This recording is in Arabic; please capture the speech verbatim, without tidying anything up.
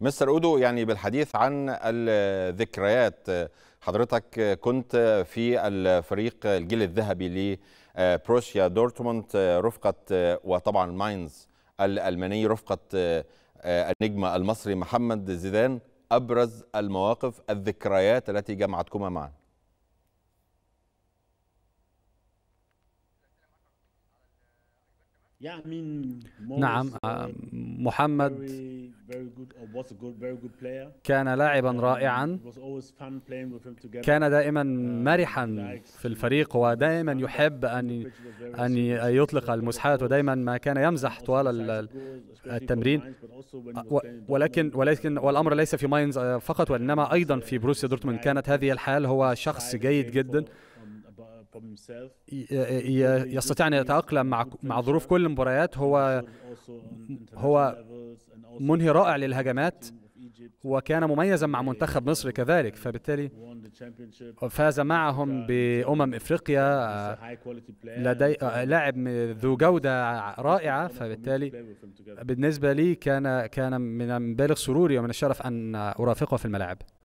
مستر أودو، يعني بالحديث عن الذكريات، حضرتك كنت في الفريق الجيل الذهبي لبروسيا دورتموند رفقة وطبعا ماينز الألماني رفقة النجم المصري محمد زيدان، أبرز المواقف الذكريات التي جمعتكما معا؟ نعم، محمد كان لاعبا رائعا، كان دائما مرحا في الفريق ودائما يحب أن أن يطلق المساحات، ودائما ما كان يمزح طوال التمرين. ولكن ولكن والأمر ليس في ماينز فقط، وإنما أيضا في بروسيا دورتموند كانت هذه الحال. هو شخص جيد جدا، يستطيع أن يتأقلم مع مع ظروف كل المباريات. هو هو منهي رائع للهجمات، وكان مميزا مع منتخب مصر كذلك، فبالتالي فاز معهم بأمم إفريقيا. لدي لاعب ذو جودة رائعة، فبالتالي بالنسبة لي كان كان من بالغ سروري ومن الشرف أن أرافقه في الملاعب.